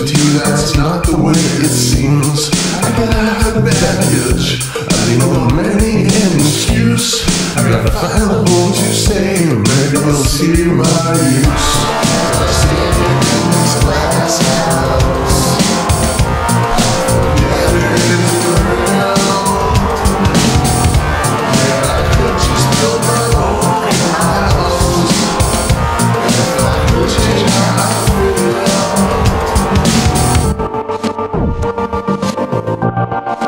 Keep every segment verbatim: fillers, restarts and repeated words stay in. with you, that's not the way it seems. I bet I have baggage, I've been on many an excuse. I gotta find a home to stay, maybe I'll see my use. I stay in these glass house, getting around. Yeah, I could just build my own house. If I could change my house. I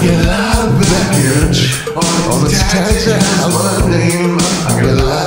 get a lot of baggage, all the tags that have my name. I get a lot.